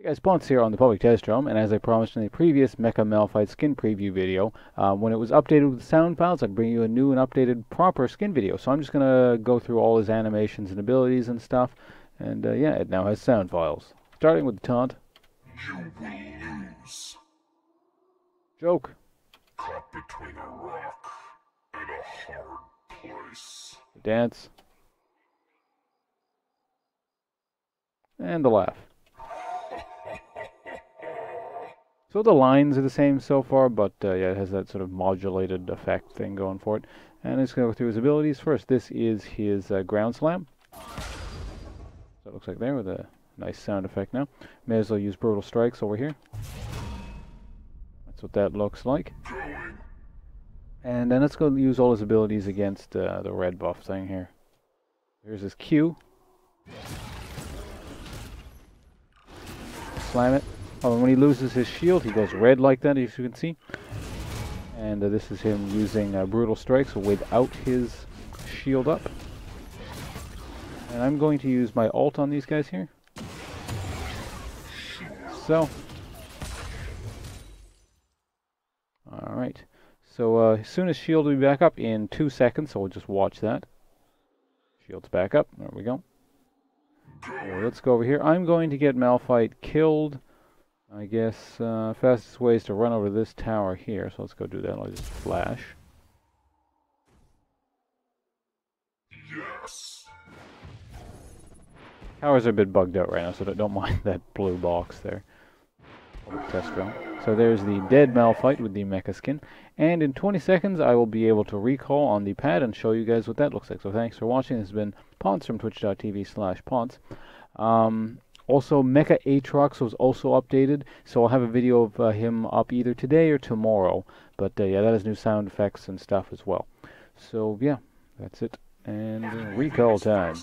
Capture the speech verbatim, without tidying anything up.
Hey guys, Pawnce here on the Public Test Drum, and as I promised in the previous Mecha Malphite skin preview video, uh, when it was updated with the sound files, I'd bring you a new and updated proper skin video. So I'm just going to go through all his animations and abilities and stuff, and uh, yeah, it now has sound files. Starting with the taunt. You will lose. Joke. Caught between a rock and a hard place. The dance. And the laugh. So the lines are the same so far, but uh, yeah, it has that sort of modulated effect thing going for it. And it's going to go through his abilities first. This is his uh, ground slam. So it looks like there with a nice sound effect now. May as well use brutal strikes over here. That's what that looks like. And then let's go use all his abilities against uh, the red buff thing here. Here's his Q. Slam it. Oh, and when he loses his shield, he goes red like that, as you can see. And uh, this is him using uh, Brutal Strikes without his shield up. And I'm going to use my ult on these guys here. So. Alright. So, uh, as soon as shield will be back up in two seconds, so we'll just watch that. Shield's back up. There we go. So let's go over here. I'm going to get Malphite killed. I guess uh, fastest way is to run over this tower here, so let's go do that. I'll just flash. Yes. Towers are a bit bugged out right now, so don't mind that blue box there. Test room. So there's the dead Malphite with the mecha skin, and in twenty seconds I will be able to recall on the pad and show you guys what that looks like. So thanks for watching. This has been Pawnce from twitch dot t v slash Pawnce. Um... Also, Mecha Atrox was also updated, so I'll have a video of uh, him up either today or tomorrow. But uh, yeah, that has new sound effects and stuff as well. So yeah, that's it. And recall time.